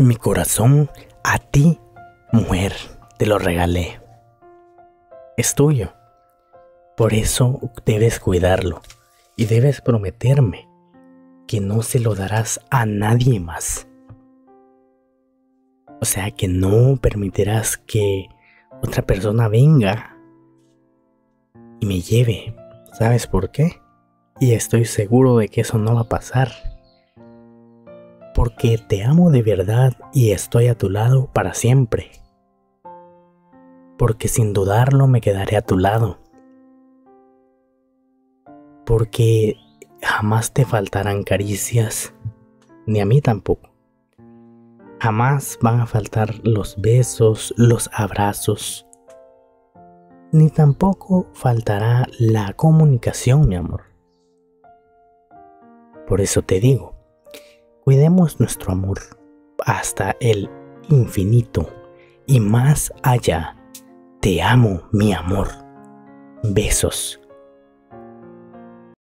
mi corazón a ti, mujer, te lo regalé. Es tuyo. Por eso debes cuidarlo y debes prometerme que no se lo darás a nadie más. O sea, que no permitirás que otra persona venga y me lleve. ¿Sabes por qué? Y estoy seguro de que eso no va a pasar. Porque te amo de verdad y estoy a tu lado para siempre. Porque sin dudarlo me quedaré a tu lado. Porque jamás te faltarán caricias, ni a mí tampoco. Jamás van a faltar los besos, los abrazos, ni tampoco faltará la comunicación, mi amor. Por eso te digo, cuidemos nuestro amor hasta el infinito y más allá. Te amo, mi amor. Besos.